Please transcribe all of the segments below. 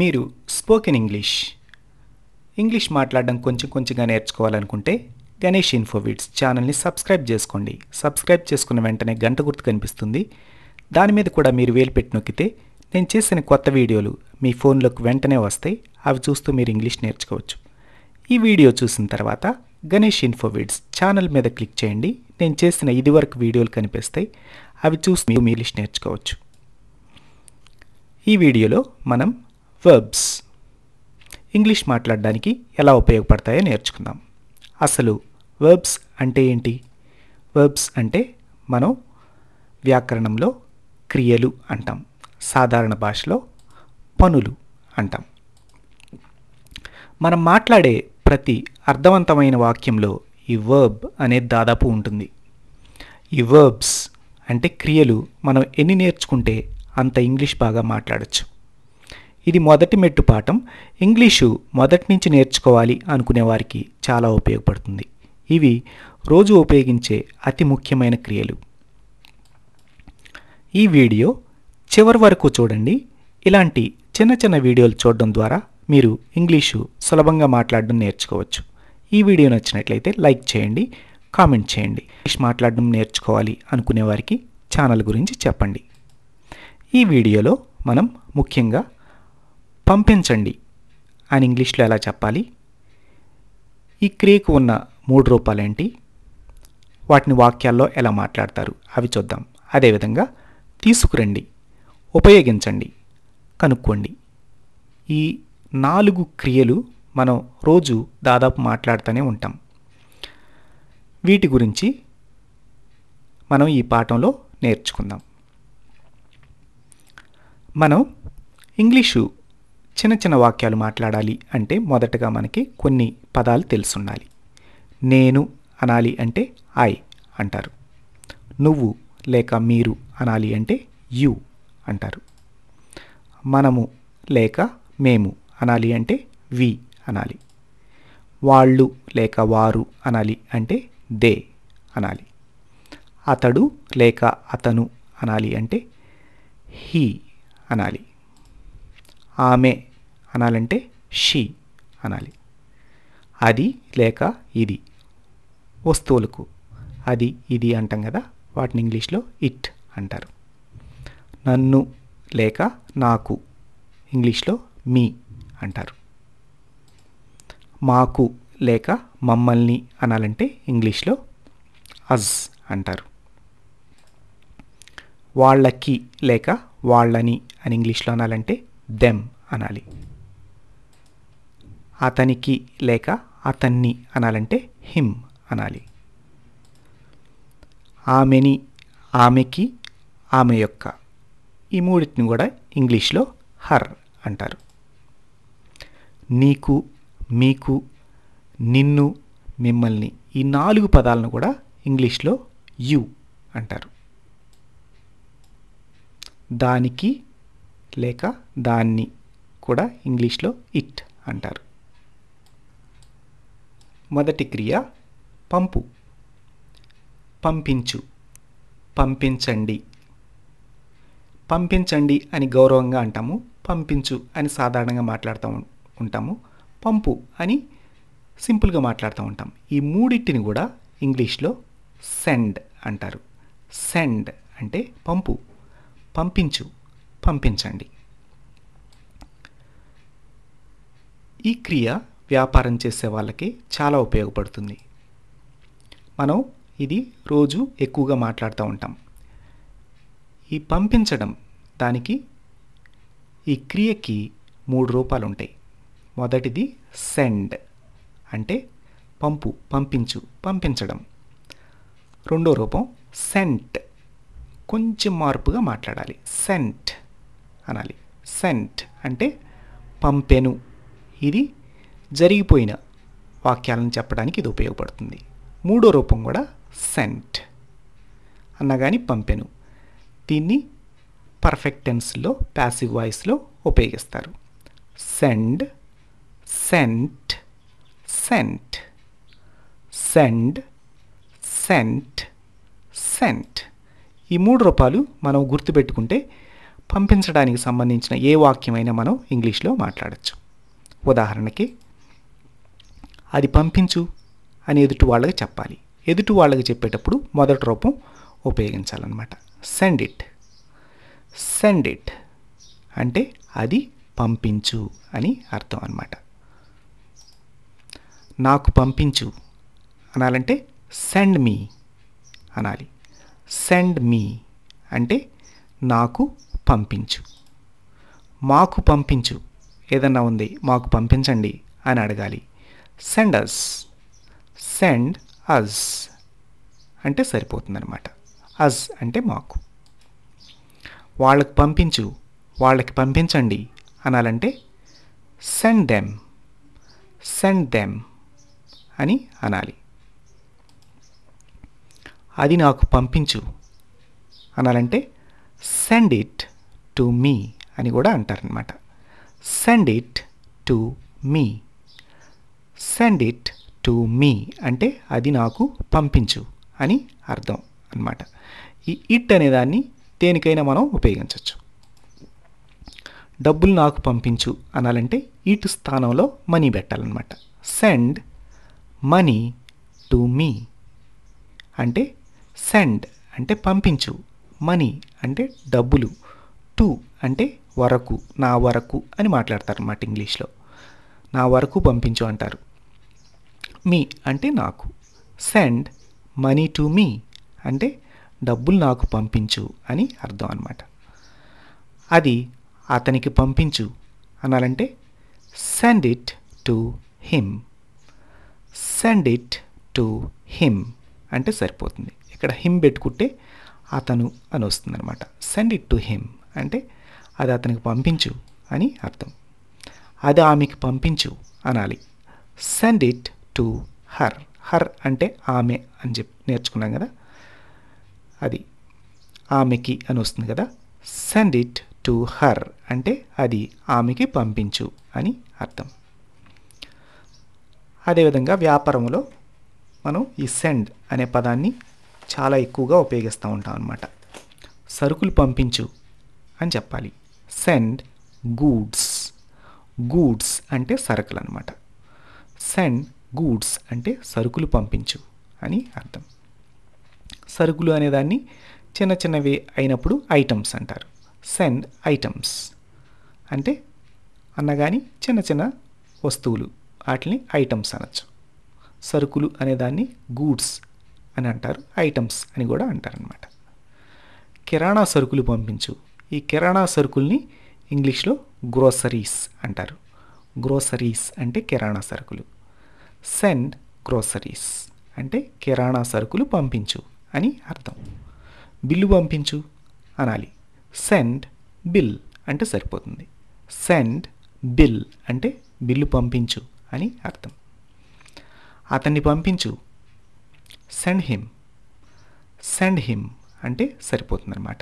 మీరు spoken English మాట్లాడడం కొంచెంగా నేర్చుకోవాలనుకుంటే గణేష్ ఇన్ఫోవిడ్స్ ఛానల్ని సబ్స్క్రైబ్ చేసుకోండి. సబ్స్క్రైబ్ చేసుకున్న వెంటనే గంట గుర్తు కనిపిస్తుంది, దాని మీద కూడా మీరు వేలు పెట్టి నొక్కితే నేను చేసిన కొత్త వీడియోలు మీ ఫోన్లోకి వెంటనే వస్తాయి. అవి చూస్తూ మీరు ఇంగ్లీష్ నేర్చుకోవచ్చు. ఈ వీడియో చూసిన తర్వాత గణేష్ ఇన్ఫోవిడ్స్ ఛానల్ మీద క్లిక్ చేయండి. నేను చేసిన ఇదివరకు వీడియోలు కనిపిస్తాయి, అవి చూసి మీరు ఇంగ్లీష్ నేర్చుకోవచ్చు. ఈ వీడియోలో మనం వర్బ్స్ ఇంగ్లీష్ మాట్లాడడానికి ఎలా ఉపయోగపడతాయో నేర్చుకుందాం. అసలు వర్బ్స్ అంటే ఏంటి? వర్బ్స్ అంటే మనం వ్యాకరణంలో క్రియలు అంటాం, సాధారణ భాషలో పనులు అంటాం. మనం మాట్లాడే ప్రతి అర్థవంతమైన వాక్యంలో ఈ వర్బ్ అనేది దాదాపు ఉంటుంది. ఈ వర్బ్స్ అంటే క్రియలు మనం ఎన్ని నేర్చుకుంటే అంత ఇంగ్లీష్ బాగా మాట్లాడచ్చు. ఇది మొదటి మెట్టు పాఠం. ఇంగ్లీషు మొదటి నుంచి నేర్చుకోవాలి అనుకునే వారికి చాలా ఉపయోగపడుతుంది. ఇవి రోజు ఉపయోగించే అతి ముఖ్యమైన క్రియలు. ఈ వీడియో చివరి వరకు చూడండి. ఇలాంటి చిన్న వీడియోలు చూడడం ద్వారా మీరు ఇంగ్లీషు సులభంగా మాట్లాడడం నేర్చుకోవచ్చు. ఈ వీడియో నచ్చినట్లయితే లైక్ చేయండి, కామెంట్ చేయండి. ఇంగ్లీష్ మాట్లాడడం నేర్చుకోవాలి అనుకునే వారికి ఛానల్ గురించి చెప్పండి. ఈ వీడియోలో మనం ముఖ్యంగా పంపించండి అని ఇంగ్లీష్లో ఎలా చెప్పాలి, ఈ క్రియకు ఉన్న 3 రూపాలేంటి, వాటిని వాక్యాల్లో ఎలా మాట్లాడతారు అవి చూద్దాం. అదేవిధంగా తీసుకురండి, ఉపయోగించండి, కనుక్కోండి. ఈ 4 క్రియలు మనం రోజు దాదాపు మాట్లాడుతూనే ఉంటాం. వీటి గురించి మనం ఈ పాఠంలో నేర్చుకుందాం. మనం ఇంగ్లీషు చిన్న వాక్యాలు మాట్లాడాలి అంటే మొదటగా మనకి కొన్ని పదాలు తెలుసుండాలి. నేను అనాలి అంటే ఐ అంటారు. నువ్వు లేక మీరు అనాలి అంటే యు అంటారు. మనము లేక మేము అనాలి అంటే వి అనాలి. వాళ్ళు లేక వారు అనాలి అంటే దే అనాలి. అతడు లేక అతను అనాలి అంటే హీ అనాలి. ఆమె అనాలంటే షీ అనాలి. అది లేక ఇది, వస్తువులకు అది ఇది అంటాం కదా, వాటిని ఇంగ్లీష్లో ఇట్ అంటారు. నన్ను లేక నాకు ఇంగ్లీష్లో మీ అంటారు. మాకు లేక మమ్మల్ని అనాలంటే ఇంగ్లీష్లో అజ్ అంటారు. వాళ్ళకి లేక వాళ్ళని అని ఇంగ్లీష్లో అనాలంటే దెమ్ అనాలి. అతనికి లేక అతన్ని అనాలంటే హిమ్ అనాలి. ఆమెని, ఆమెకి, ఆమె యొక్క, ఈ మూడింటిని కూడా ఇంగ్లీష్లో హర్ అంటారు. నీకు, మీకు, నిన్ను, మిమ్మల్ని, ఈ 4 పదాలను కూడా ఇంగ్లీష్లో యు అంటారు. దానికి లేక దాన్ని కూడా ఇంగ్లీష్లో ఇట్ అంటారు. మొదటి క్రియ పంపు, పంపించు, పంపించండి. పంపించండి అని గౌరవంగా అంటాము, పంపించు అని సాధారణంగా మాట్లాడుతూ ఉంటాము, పంపు అని సింపుల్గా మాట్లాడుతూ ఉంటాం. ఈ మూడింటిని కూడా ఇంగ్లీష్లో సెండ్ అంటారు. సెండ్ అంటే పంపు, పంపించు, పంపించండి. ఈ క్రియ వ్యాపారం చేసే వాళ్ళకి చాలా ఉపయోగపడుతుంది. మనం ఇది రోజు ఎక్కువగా మాట్లాడుతూ ఉంటాం. ఈ పంపించడం, దానికి, ఈ క్రియకి 3 రూపాలు ఉంటాయి. మొదటిది సెండ్ అంటే పంపు, పంపించు, పంపించడం. రెండో రూపం సెంట్, కొంచెం మార్పుగా మాట్లాడాలి, సెంట్ అనాలి. సెంట్ అంటే పంపెను. ఇది జరిగిపోయిన వాక్యాలను చెప్పడానికి ఇది ఉపయోగపడుతుంది. మూడో రూపం కూడా సెంట్ అన్నా కానీ పంపెను. దీన్ని పర్ఫెక్ట్ టెన్స్లో ప్యాసివ్ వాయిస్లో ఉపయోగిస్తారు. Send, sent, sent, send, sent, sent. ఈ 3 రూపాలు మనం గుర్తుపెట్టుకుంటే పంపించడానికి సంబంధించిన ఏ వాక్యమైనా మనం ఇంగ్లీష్లో మాట్లాడొచ్చు. ఉదాహరణకి అది పంపించు అని ఎదుటి వాళ్ళకి చెప్పాలి. ఎదుటి వాళ్ళకి చెప్పేటప్పుడు మొదటి రూపం ఉపయోగించాలన్నమాట. Send it. సెండ్ ఇట్ అంటే అది పంపించు అని అర్థం అన్నమాట. నాకు పంపించు అనాలంటే సెండ్ మీ అనాలి. సెండ్ మీ అంటే నాకు పంపించు. మాకు పంపించు, ఏదన్నా ఉంది మాకు పంపించండి అని అడగాలి. సెండ్ అస్. సెండ్ అస్ అంటే సరిపోతుందన్నమాట. అస్ అంటే మాకు. వాళ్ళకు పంపించు, వాళ్ళకి పంపించండి అనాలంటే సెండ్ దెమ్. సెండ్ దెమ్ అని అనాలి. అది నాకు పంపించు అనాలంటే సెండ్ ఇట్ టు మీ అని కూడా అంటారనమాట. Send it to me. Send it to me అంటే అది నాకు పంపించు అని అర్థం అన్నమాట. ఈ ఇట్ అనేదాన్ని దేనికైనా మనం ఉపయోగించవచ్చు. డబ్బులు నాకు పంపించు అనాలంటే ఇట్ స్థానంలో మనీ పెట్టాలన్నమాట. సెండ్ మనీ టు మీ అంటే సెండ్ అంటే పంపించు, మనీ అంటే డబ్బులు, టు అంటే వరకు, నా వరకు అని మాట్లాడతారు అన్నమాట. ఇంగ్లీష్లో నా వరకు పంపించు అంటారు. మీ అంటే నాకు. సెండ్ మనీ టు మీ అంటే డబ్బులు నాకు పంపించు అని అర్థం అన్నమాట. అది అతనికి పంపించు అనాలంటే send it to him. Send it to him అంటే సరిపోతుంది. ఇక్కడ హిమ్ పెట్టుకుంటే అతను అని వస్తుంది అనమాట. సెండ్ ఇట్ టు హిమ్ అంటే అది అతనికి పంపించు అని అర్థం. అది ఆమెకి పంపించు అనాలి. Send it to her. Her అంటే ఆమె అని చెప్పి నేర్చుకున్నాం కదా, అది ఆమెకి అని వస్తుంది కదా. సెండ్ ఇట్ టు హర్ అంటే అది ఆమెకి పంపించు అని అర్థం. అదేవిధంగా వ్యాపారంలో మనం ఈ సెండ్ అనే పదాన్ని చాలా ఎక్కువగా ఉపయోగిస్తూ ఉంటాం అన్నమాట. సరుకులు పంపించు అని చెప్పాలి. Send goods. గూడ్స్ అంటే సరుకులు అన్నమాట. సెండ్ గూడ్స్ అంటే సరుకులు పంపించు అని అర్థం. సరుకులు అనేదాన్ని చిన్న చిన్నవి అయినప్పుడు ఐటమ్స్ అంటారు. సెండ్ ఐటమ్స్ అంటే అన్నగాని చిన్న చిన్న వస్తువులు, వాటిని ఐటమ్స్ అనొచ్చు. సరుకులు అనేదాన్ని గూడ్స్ అని అంటారు, ఐటమ్స్ అని కూడా అంటారనమాట. కిరాణా సరుకులు పంపించు. ఈ కిరాణా సరుకుల్ని ఇంగ్లీష్లో గ్రోసరీస్ అంటారు. గ్రోసరీస్ అంటే కిరాణా సరుకులు. సెండ్ గ్రోసరీస్ అంటే కిరాణా సరుకులు పంపించు అని అర్థం. బిల్లు పంపించు అనాలి. సెండ్ బిల్ అంటే సరిపోతుంది. సెండ్ బిల్ అంటే బిల్లు పంపించు అని అర్థం. అతన్ని పంపించు, సెండ్ హిమ్. సెండ్ హిమ్ అంటే సరిపోతుందన్నమాట.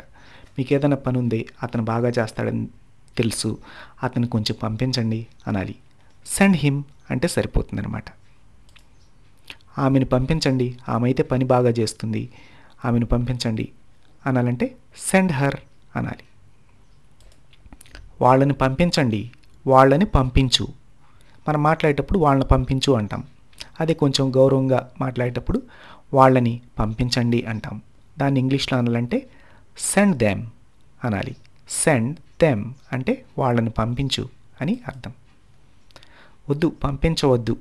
మీకు ఏదైనా పని ఉంది, అతను బాగా చేస్తాడని తెలుసు, అతను కొంచెం పంపించండి అనాలి. సెండ్ హిమ్ అంటే సరిపోతుందన్నమాట. ఆమెను పంపించండి, ఆమె అయితే పని బాగా చేస్తుంది, ఆమెను పంపించండి అనాలంటే సెండ్ హర్ అనాలి. వాళ్ళని పంపించండి, వాళ్ళని పంపించు. మనం మాట్లాడేటప్పుడు వాళ్ళని పంపించు అంటాం. అదే కొంచెం గౌరవంగా మాట్లాడేటప్పుడు వాళ్ళని పంపించండి అంటాం. దాన్ని ఇంగ్లీష్లో అనాలంటే సెండ్ దెమ్ అనాలి. సెండ్ దెమ్ అంటే వాళ్ళని పంపించు అని అర్థం. వద్దు, పంపించవద్దు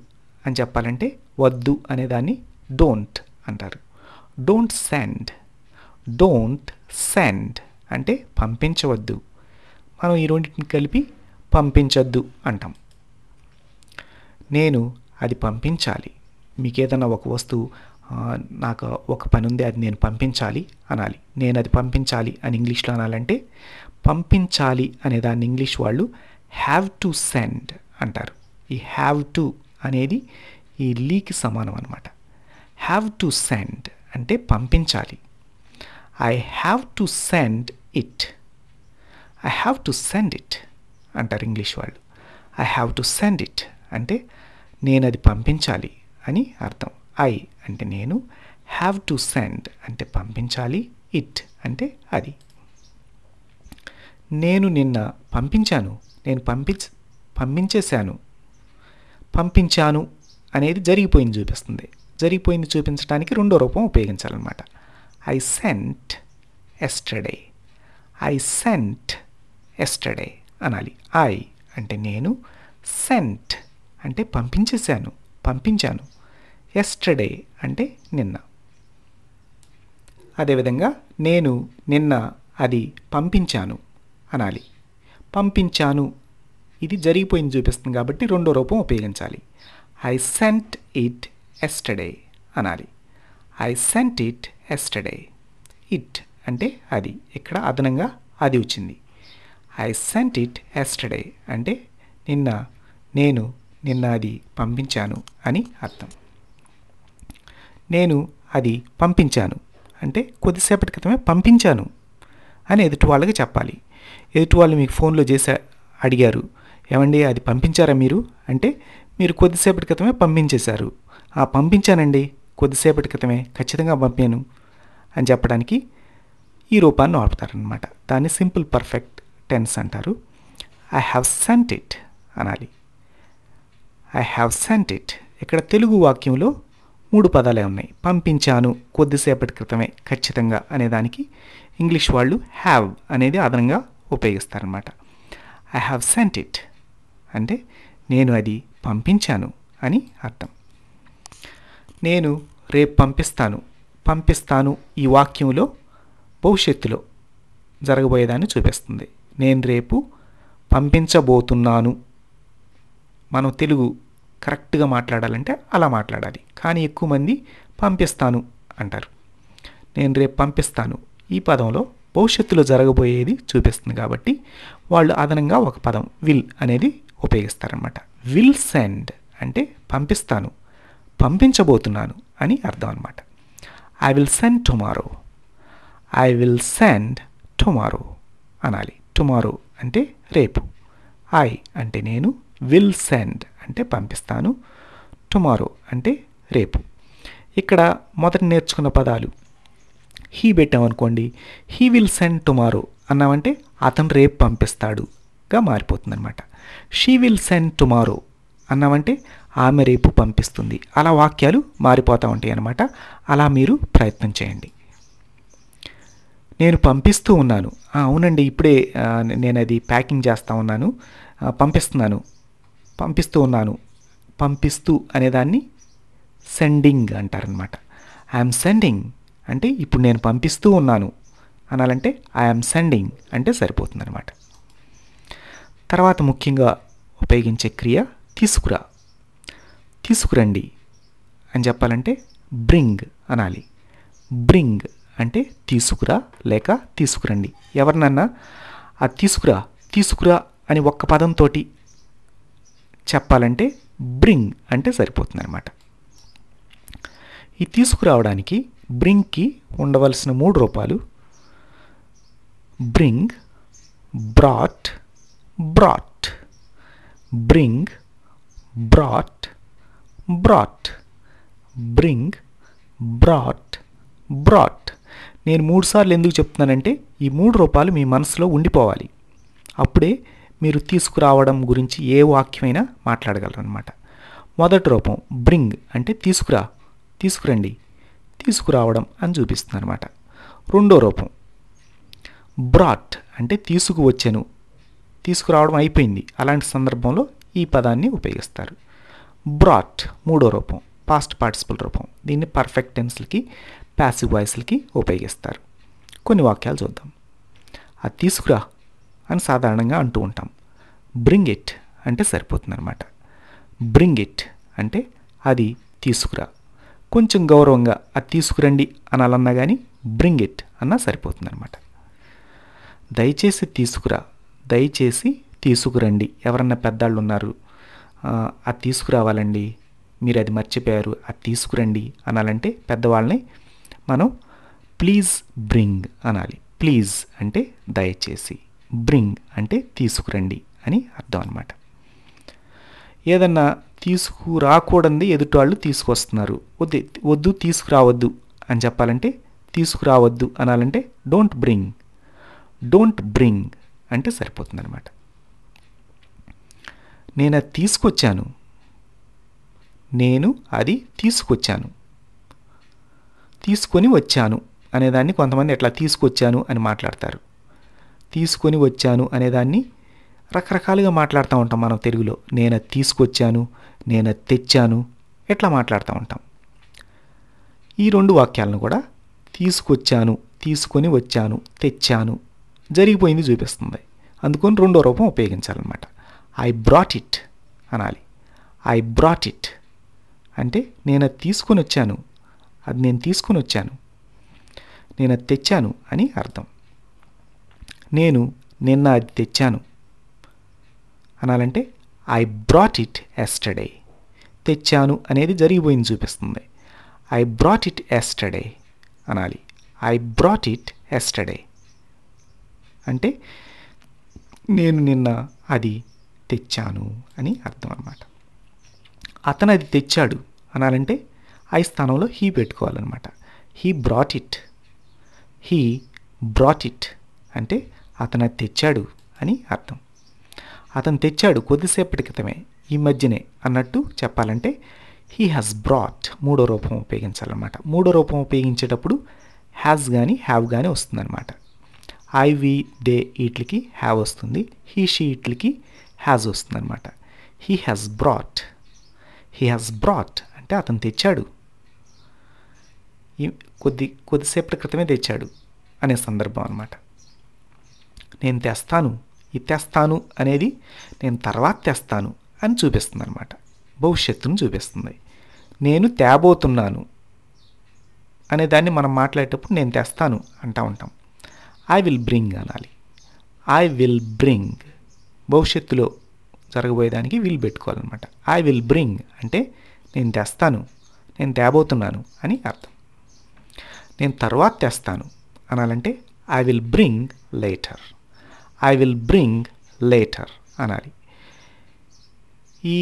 అని చెప్పాలంటే వద్దు అనేదాన్ని డోంట్ అంటారు. Don't send. డోంట్ సెండ్ అంటే పంపించవద్దు. మనం ఈ రెండింటిని కలిపి పంపించొద్దు అంటాం. నేను అది పంపించాలి. మీకు ఏదైనా ఒక వస్తువు, నాకు ఒక పని ఉంది, అది నేను పంపించాలి అనాలి. నేను అది పంపించాలి అని ఇంగ్లీష్లో అనాలంటే పంపించాలి అనేదాన్ని ఇంగ్లీష్ వాళ్ళు హ్యావ్ టు సెండ్ అంటారు. ఈ హ్యావ్ టు అనేది ఈ లీకి సమానం అన్నమాట. హ్యావ్ టు సెండ్ అంటే పంపించాలి. I have to send it. I have to send it అంటారు ఇంగ్లీష్ వాళ్ళు. I have to send it అంటే నేను అది పంపించాలి అని అర్థం. ఐ అంటే నేను, హ్యావ్ టు సెండ్ అంటే పంపించాలి, ఇట్ అంటే అది. నేను నిన్న పంపించాను, నేను పంపించేశాను, పంపించాను అనేది జరిగిపోయింది చూపిస్తుంది. జరిగిపోయింది చూపించడానికి రెండో రూపం ఉపయోగించాలన్నమాట. I sent yesterday, I sent yesterday అనాలి. ఐ అంటే నేను, సెంట్ అంటే పంపించేశాను, పంపించాను, ఎస్టర్డే అంటే నిన్న. అదేవిధంగా నేను నిన్న అది పంపించాను అనాలి. పంపించాను ఇది జరిగిపోయింది చూపిస్తుంది కాబట్టి రెండో రూపం ఉపయోగించాలి. ఐ సెంట్ ఇట్ ఎస్టర్డే అనాలి. I sent it yesterday. It అంటే అది, ఇక్కడ అదనంగా అది వచ్చింది. ఐ సెంట్ ఇట్ ఎస్టర్డే అంటే నిన్న నేను నిన్న అది పంపించాను అని అర్థం. నేను అది పంపించాను అంటే కొద్దిసేపటి క్రితమే పంపించాను అని ఎదుటి వాళ్ళకి చెప్పాలి. ఎదుటి వాళ్ళు మీకు ఫోన్లో చేసి అడిగారు, ఏమండి అది పంపించారా మీరు అంటే మీరు కొద్దిసేపటి క్రితమే పంపించేశారు. ఆ పంపించానండి, కొద్దిసేపటి క్రితమే, ఖచ్చితంగా పంపాను అని చెప్పడానికి ఈ రూపాన్ని వాడతారనమాట. దాన్ని సింపుల్ పర్ఫెక్ట్ టెన్స్ అంటారు. ఐ హ్యావ్ సెంట్ ఇట్ అనాలి. I have sent it. ఇక్కడ తెలుగు వాక్యంలో 3 పదాలే ఉన్నాయి. పంపించాను, కొద్దిసేపటి క్రితమే, ఖచ్చితంగా అనేదానికి ఇంగ్లీష్ వాళ్ళు హ్యావ్ అనేది అదనంగా ఉపయోగిస్తారనమాట. ఐ హ్యావ్ సెంట్ ఇట్ అంటే నేను అది పంపించాను అని అర్థం. నేను రేపు పంపిస్తాను. పంపిస్తాను ఈ వాక్యంలో భవిష్యత్తులో జరగబోయేదాన్ని చూపిస్తుంది. నేను రేపు పంపించబోతున్నాను. మనం తెలుగు కరెక్ట్గా మాట్లాడాలంటే అలా మాట్లాడాలి, కానీ ఎక్కువ మంది పంపిస్తాను అంటారు. నేను రేపు పంపిస్తాను ఈ పదంలో భవిష్యత్తులో జరగబోయేది చూపిస్తుంది కాబట్టి వాళ్ళు అదనంగా ఒక పదం విల్ అనేది ఉపయోగిస్తారనమాట. విల్ సెండ్ అంటే పంపిస్తాను, పంపించబోతున్నాను అని అర్థం అనమాట. I will send tomorrow, I will send tomorrow అనాలి. టుమారో అంటే రేపు. ఐ అంటే నేను, విల్ సెండ్ అంటే పంపిస్తాను, టుమారో అంటే రేపు. ఇక్కడ మొదట నేర్చుకున్న పదాలు హీ పెట్టామనుకోండి, హీ విల్ సెండ్ టుమారో అన్నామంటే అతను రేపు పంపిస్తాడుగా మారిపోతుంది అనమాట. షీ విల్ సెండ్ టుమారో అన్నామంటే ఆమె రేపు పంపిస్తుంది. అలా వాక్యాలు మారిపోతూ ఉంటాయి అన్నమాట. అలా మీరు ప్రయత్నం చేయండి. నేను పంపిస్తూ ఉన్నాను, అవునండి ఇప్పుడే నేను అది ప్యాకింగ్ చేస్తూ ఉన్నాను, పంపిస్తున్నాను, పంపిస్తూ ఉన్నాను. పంపిస్తూ అనేదాన్ని సెండింగ్ అంటారనమాట. ఐఎమ్ సెండింగ్ అంటే ఇప్పుడు నేను పంపిస్తూ ఉన్నాను అనాలంటే ఐఎమ్ సెండింగ్ అంటే సరిపోతుందన్నమాట. తర్వాత ముఖ్యంగా ఉపయోగించే క్రియ తీసుకురా, తీసుకురండి అని చెప్పాలంటే బ్రింగ్ అనాలి. బ్రింగ్ అంటే తీసుకురా లేక తీసుకురండి. ఎవరినన్నా ఆ తీసుకురా తీసుకురా అని ఒక్క పదంతో చెప్పాలంటే బ్రింగ్ అంటే సరిపోతుంది అనమాట. ఈ తీసుకురావడానికి బ్రింగ్కి ఉండవలసిన 3 రూపాలు bring, brought, brought. Bring, brought, brought. Bring, brought, brought. నేను 3 సార్లు ఎందుకు చెప్తున్నానంటే ఈ 3 రూపాలు మీ మనసులో ఉండిపోవాలి. అప్పుడే మీరు తీసుకురావడం గురించి ఏ వాక్యమైనా మాట్లాడగలరనమాట. మొదటి రూపం బ్రింగ్ అంటే తీసుకురా, తీసుకురండి, తీసుకురావడం అని చూపిస్తుంది అనమాట. రెండో రూపం బ్రాట్ అంటే తీసుకువచ్చాను, తీసుకురావడం అయిపోయింది. అలాంటి సందర్భంలో ఈ పదాన్ని ఉపయోగిస్తారు. బ్రాట్ మూడో రూపం, పాస్ట్ పార్టిసిపల్ రూపం. దీన్ని పర్ఫెక్ట్ టెన్స్లకి, ప్యాసివ్ వాయిస్లకి ఉపయోగిస్తారు. కొన్ని వాక్యాలు చూద్దాం. అది తీసుకురా అని సాధారణంగా అంటూ ఉంటాం. బ్రింగ్ ఇట్ అంటే సరిపోతుంది అనమాట. బ్రింగ్ ఇట్ అంటే అది తీసుకురా. కొంచెం గౌరవంగా అది తీసుకురండి అనాలన్నా కానీ బ్రింగ్ ఇట్ అన్నా సరిపోతుంది అనమాట. దయచేసి తీసుకురా, దయచేసి తీసుకురండి. ఎవరన్నా పెద్దవాళ్ళు ఉన్నారు, అది తీసుకురావాలండి, మీరు అది మర్చిపోయారు, అది తీసుకురండి అనాలంటే పెద్దవాళ్ళని మనం ప్లీజ్ బ్రింగ్ అనాలి. ప్లీజ్ అంటే దయచేసి, బ్రింగ్ అంటే తీసుకురండి అని అర్థం అనమాట. ఏదన్నా తీసుకురాకూడదు ఎదుటివాళ్ళు తీసుకొస్తున్నారు, వద్దు తీసుకురావద్దు అని చెప్పాలంటే, తీసుకురావద్దు అనాలంటే డోంట్ బ్రింగ్. డోంట్ బ్రింగ్ అంటే సరిపోతుందన్నమాట. నేను అది తీసుకొచ్చాను, నేను అది తీసుకొచ్చాను, తీసుకొని వచ్చాను అనేదాన్ని కొంతమంది ఎట్లా తీసుకొచ్చాను అని మాట్లాడతారు, తీసుకొని వచ్చాను అనేదాన్ని రకరకాలుగా మాట్లాడుతూ ఉంటాం మనం తెలుగులో. నేను అది తీసుకొచ్చాను, నేను అది తెచ్చాను ఎట్లా మాట్లాడుతూ ఉంటాం. ఈ రెండు వాక్యాలను కూడా తీసుకొచ్చాను, తీసుకొని వచ్చాను, తెచ్చాను జరిగిపోయింది చూపిస్తుంది. అందుకని రెండో రూపం ఉపయోగించాలన్నమాట. ఐ బ్రాట్ ఇట్ అనాలి. ఐ బ్రాట్ ఇట్ అంటే నేను అది తీసుకొని వచ్చాను, అది నేను తీసుకొని వచ్చాను, నేను అది తెచ్చాను అని అర్థం. నేను నిన్న అది తెచ్చాను అనాలంటే ఐ బ్రాట్ ఇట్ ఎస్టర్డే. తెచ్చాను అనేది జరిగిపోయింది చూపిస్తుంది. ఐ బ్రాట్ ఇట్ ఎస్టర్డే అనాలి. ఐ బ్రాట్ ఇట్ ఎస్టర్డే అంటే నేను నిన్న అది తెచ్చాను అని అర్థం అన్నమాట. అతను అది తెచ్చాడు అనాలంటే ఐ స్థానంలో హీ పెట్టుకోవాలన్నమాట. He brought it, he brought it అంటే అతను అది తెచ్చాడు అని అర్థం. అతను తెచ్చాడు కొద్దిసేపటి క్రితమే, ఈ మధ్యనే అన్నట్టు చెప్పాలంటే హీ హ్యాస్ బ్రాట్ మూడో రూపం ఉపయోగించాలన్నమాట. మూడో రూపం ఉపయోగించేటప్పుడు హ్యాస్ కానీ హ్యావ్ కానీ వస్తుందన్నమాట. ఐ వి డే ఈట్లకి హ్యావ్ వస్తుంది, హీ షీ ఈట్లకి హ్యాజ్ వస్తుందన్నమాట. He has brought, he has brought అంటే అతను తెచ్చాడు, కొద్దిసేపటి క్రితమే తెచ్చాడు అనే సందర్భం అన్నమాట. నేను తెస్తాను, ఇది తెస్తాను అనేది నేను తర్వాత తెస్తాను అని చూపిస్తుంది అన్నమాట, భవిష్యత్తును చూపిస్తుంది. నేను తేబోతున్నాను అనే దాన్ని మనం మాట్లాడేటప్పుడు నేను తెస్తాను అంటూ ఉంటాం. ఐ విల్ బ్రింగ్ అనాలి. ఐ విల్ బ్రింగ్ భవిష్యత్తులో జరగబోయేదానికి విల్ పెట్టుకోవాలన్నమాట. ఐ విల్ బ్రింగ్ అంటే నేను తెస్తాను, నేను తేబోతున్నాను అని అర్థం. నేను తర్వాత తెస్తాను అనాలంటే I will bring later. I will bring later అనాలి. ఈ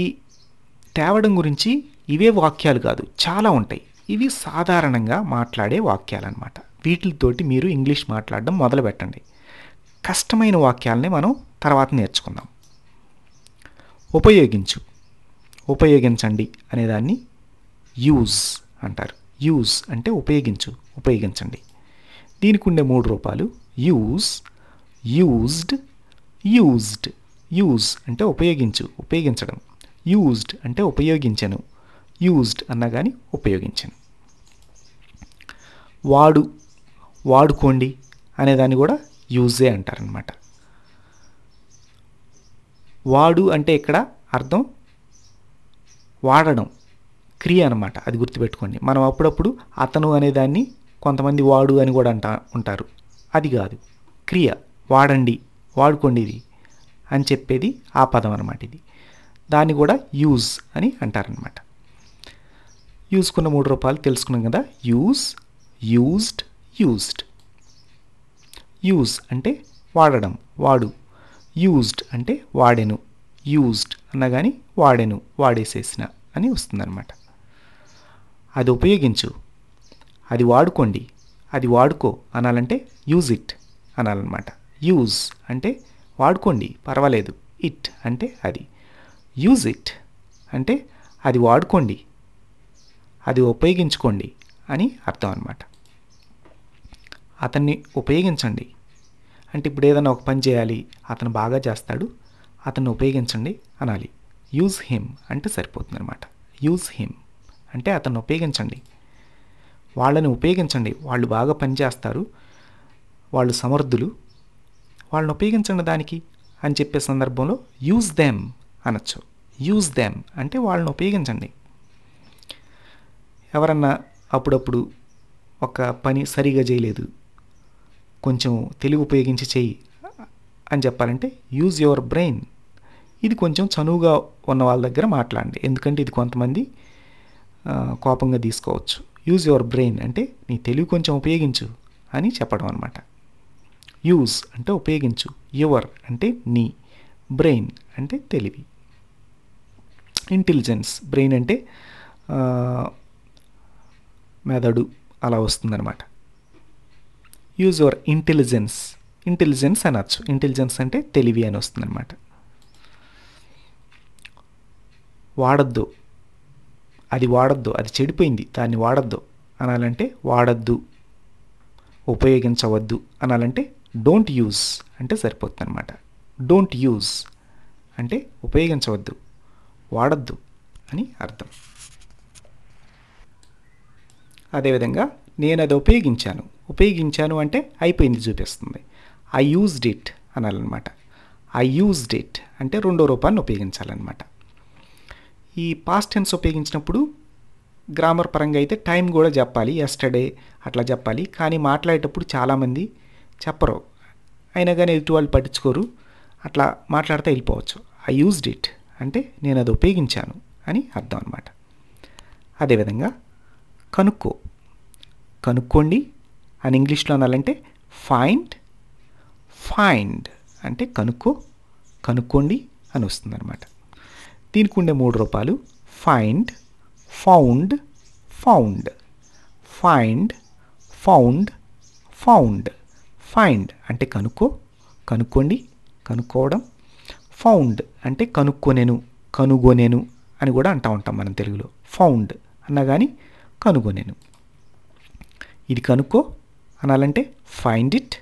తేవడం గురించి ఇవే వాక్యాలు కాదు, చాలా ఉంటాయి. ఇవి సాధారణంగా మాట్లాడే వాక్యాలు అన్నమాట. వీటితోటి మీరు ఇంగ్లీష్ మాట్లాడడం మొదలు పెట్టండి. కష్టమైన వాక్యాలని మనం తర్వాత నేర్చుకుందాం. ఉపయోగించు, ఉపయోగించండి అనేదాన్ని యూజ్ అంటారు. యూజ్ అంటే ఉపయోగించు, ఉపయోగించండి. దీనికి ఉండే మూడు రూపాలు యూజ్, యూజ్డ్, యూజ్డ్. యూజ్ అంటే ఉపయోగించు, ఉపయోగించడం. యూజ్డ్ అంటే ఉపయోగించను, యూజ్డ్ అన్నా కానీ ఉపయోగించను. వాడు, వాడుకోండి అనేదాన్ని కూడా యూజే అంటారనమాట. వాడు అంటే ఇక్కడ అర్థం వాడడం, క్రియ అనమాట. అది గుర్తుపెట్టుకోండి. మనం అప్పుడప్పుడు అతను అనేదాన్ని కొంతమంది వాడు అని కూడా ఉంటారు. అది కాదు, క్రియ. వాడండి, వాడుకోండి ఇది అని చెప్పేది ఆ పదం అనమాట. ఇది దాన్ని కూడా యూజ్ అని అంటారనమాట. యూజ్కున్న మూడు రూపాయలు తెలుసుకున్నాం కదా. Use, used, used. యూజ్ అంటే వాడడం, వాడు. యూజ్డ్ అంటే వాడెను. యూజ్డ్ అన్నా కానీ వాడెను, వాడేసేసిన అని వస్తుందన్నమాట. అది ఉపయోగించు, అది వాడుకోండి, అది వాడుకో అనాలంటే యూజ్ ఇట్ అనాలన్నమాట. యూజ్ అంటే వాడుకోండి పర్వాలేదు, ఇట్ అంటే అది. యూజ్ ఇట్ అంటే అది వాడుకోండి, అది ఉపయోగించుకోండి అని అర్థం అన్నమాట. అతన్ని ఉపయోగించండి అంటే ఇప్పుడు ఏదైనా ఒక పని చేయాలి, అతను బాగా చేస్తాడు, అతన్ని ఉపయోగించండి అనాలి. యూజ్ హిమ్ అంటే సరిపోతుంది అనమాట. యూజ్ హిమ్ అంటే అతన్ని ఉపయోగించండి, వాళ్ళని ఉపయోగించండి, వాళ్ళు బాగా పనిచేస్తారు, వాళ్ళు సమర్థులు, వాళ్ళని ఉపయోగించండి దానికి అని చెప్పే సందర్భంలో యూజ్ దెమ్ అనొచ్చు. యూజ్ దెమ్ అంటే వాళ్ళని ఉపయోగించండి. ఎవరన్నా అప్పుడప్పుడు ఒక పని సరిగా చేయలేదు, కొంచెం తెలివి ఉపయోగించి చేయి అని చెప్పాలంటే యూజ్ యువర్ బ్రెయిన్. ఇది కొంచెం చనువుగా ఉన్న వాళ్ళ దగ్గర మాట్లాడండి, ఎందుకంటే ఇది కొంతమంది కోపంగా తీసుకోవచ్చు. యూజ్ యువర్ బ్రెయిన్ అంటే నీ తెలివి కొంచెం ఉపయోగించు అని చెప్పడం అనమాట. యూజ్ అంటే ఉపయోగించు, యువర్ అంటే నీ, బ్రెయిన్ అంటే తెలివి, ఇంటెలిజెన్స్. బ్రెయిన్ అంటే మెదడు అలా వస్తుందన్నమాట. యూజ్ యువర్ ఇంటెలిజెన్స్ ఇంటెలిజెన్స్ అనొచ్చు. ఇంటెలిజెన్స్ అంటే తెలివి అని వస్తుంది అనమాట. వాడద్దు, అది వాడద్దు, అది చెడిపోయింది, దాన్ని వాడద్దు అనాలంటే వాడద్దు. ఉపయోగించవద్దు అనాలంటే డోంట్ యూజ్ అంటే సరిపోతుంది అనమాట. డోంట్ యూజ్ అంటే ఉపయోగించవద్దు, వాడద్దు అని అర్థం. అదేవిధంగా నేను అది ఉపయోగించాను, ఉపయోగించాను అంటే అయిపోయింది చూపిస్తుంది. ఐ యూజ్డ్ ఇట్ అనాలన్నమాట. ఐ యూజ్డ్ ఇట్ అంటే రెండో రూపాన్ని ఉపయోగించాలన్నమాట. ఈ పాస్ట్ టెన్స్ ఉపయోగించినప్పుడు గ్రామర్ పరంగా అయితే టైం కూడా చెప్పాలి, ఎస్టర్డే అట్లా చెప్పాలి. కానీ మాట్లాడేటప్పుడు చాలామంది చెప్పరు, అయినా కానీ ఎదుటి వాళ్ళు పట్టించుకోరు, అట్లా మాట్లాడితే వెళ్ళిపోవచ్చు. ఐ యూజ్డ్ ఇట్ అంటే నేను అది ఉపయోగించాను అని అర్థం అనమాట. అదేవిధంగా కనుక్కో, కనుక్కోండి అని ఇంగ్లీష్లో అనాలంటే ఫైండ్. ఫైండ్ అంటే కనుక్కో, కనుక్కోండి అని వస్తుంది అనమాట. దీనికి ఉండే మూడు రూపాలు find, found, found. Find, found, found. Find అంటే కనుక్కో, కనుక్కోండి, కనుక్కోవడం. ఫౌండ్ అంటే కనుక్కొనేను, కనుగొనేను అని కూడా అంటూ ఉంటాం మనం తెలుగులో. ఫౌండ్ అన్నా కానీ కనుగొనేను. ఇది కనుక్కో అనాలంటే ఫైండ్ ఇట్.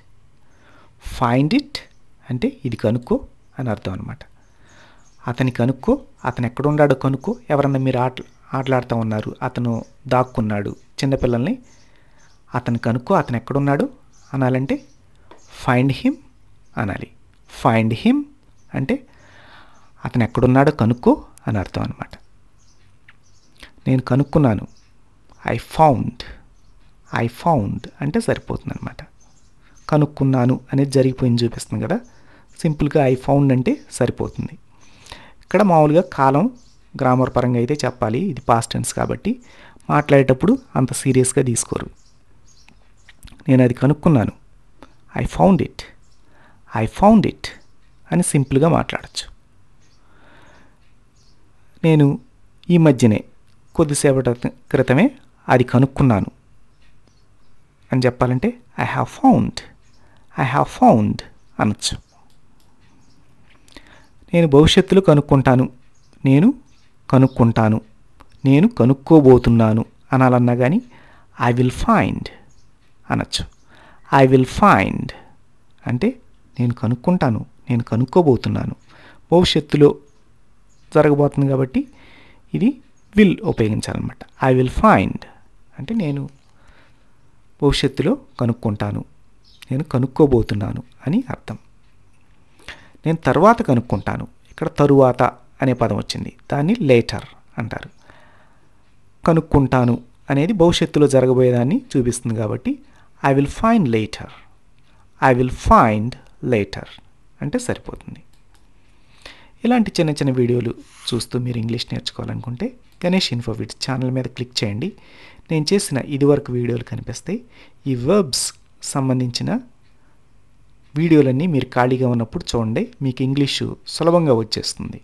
ఫైండ్ ఇట్ అంటే ఇది కనుక్కో అని అర్థం అనమాట. అతని కనుక్కో, అతను ఎక్కడున్నాడో కనుక్కో. ఎవరన్నా మీరు ఆటలాడుతూ ఉన్నారు, అతను దాక్కున్నాడు, చిన్నపిల్లల్ని, అతను కనుక్కో అతను ఎక్కడున్నాడు అనాలంటే ఫైండ్ హిమ్ అనాలి. ఫైండ్ హిమ్ అంటే అతను ఎక్కడున్నాడో కనుక్కో అని అర్థం అనమాట. నేను కనుక్కున్నాను, ఐ ఫౌండ్. ఐ ఫౌండ్ అంటే సరిపోతుంది అనమాట. కనుక్కున్నాను అనేది జరిగిపోయింది చూపిస్తుంది కదా, సింపుల్గా ఐ ఫౌండ్ అంటే సరిపోతుంది. ఇక్కడ మామూలుగా కాలం గ్రామర్ పరంగా అయితే చెప్పాలి, ఇది పాస్ట్ టెన్స్ కాబట్టి మాట్లాడేటప్పుడు అంత సీరియస్గా తీసుకోరు. నేను అది కనుక్కున్నాను, I found it. I found it అని సింపుల్గా మాట్లాడచ్చు. నేను ఈ మధ్యనే, కొద్దిసేపటి క్రితమే అది కనుక్కున్నాను అని చెప్పాలంటే I have found. I have found అనొచ్చు. నేను భవిష్యత్తులో కనుక్కుంటాను, నేను కనుక్కుంటాను, నేను కనుక్కోబోతున్నాను అనాలన్నా కానీ ఐ విల్ ఫైండ్ అనొచ్చు. ఐ విల్ ఫైండ్ అంటే నేను కనుక్కుంటాను, నేను కనుక్కోబోతున్నాను, భవిష్యత్తులో జరగబోతుంది కాబట్టి ఇది విల్ ఉపయోగించాలన్నమాట. ఐ విల్ ఫైండ్ అంటే నేను భవిష్యత్తులో కనుక్కుంటాను, నేను కనుక్కోబోతున్నాను అని అర్థం. నేను తర్వాత కనుక్కుంటాను, ఇక్కడ తరువాత అనే పదం వచ్చింది, దాన్ని లేటర్ అంటారు. కనుక్కుంటాను అనేది భవిష్యత్తులో జరగబోయేదాన్ని చూపిస్తుంది కాబట్టి I will find later. I will find later అంటే సరిపోతుంది. ఇలాంటి చిన్న చిన్న వీడియోలు చూస్తూ మీరు ఇంగ్లీష్ నేర్చుకోవాలనుకుంటే గణేష్ ఇన్ఫోవిడ్స్ ఛానల్ మీద క్లిక్ చేయండి. నేను చేసిన ఇదివరకు వీడియోలు కనిపిస్తాయి. ఈ వర్బ్స్ సంబంధించిన వీడియోలన్నీ మీరు ఖాళీగా ఉన్నప్పుడు చూడండి, మీకు ఇంగ్లీషు సులభంగా వచ్చేస్తుంది.